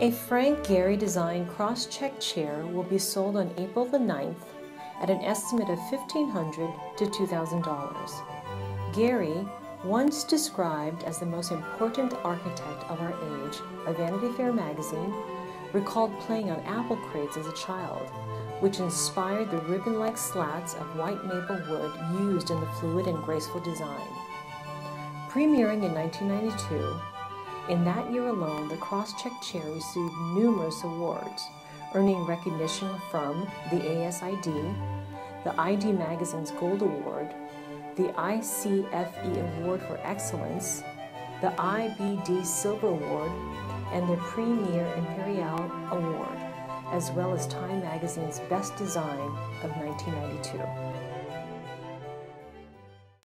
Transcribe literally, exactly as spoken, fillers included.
A Frank Gehry designed Cross Check chair will be sold on April the ninth at an estimate of fifteen hundred dollars to two thousand dollars. Gehry, once described as the most important architect of our age by Vanity Fair magazine, recalled playing on apple crates as a child, which inspired the ribbon-like slats of white maple wood used in the fluid and graceful design. Premiering in nineteen ninety-two, in that year alone, the Cross Check chair received numerous awards, earning recognition from the A S I D, the I D Magazine's Gold Award, the I C F E Award for Excellence, the I B D Silver Award, and the Premier Imperial Award, as well as Time Magazine's Best Design of nineteen ninety-two.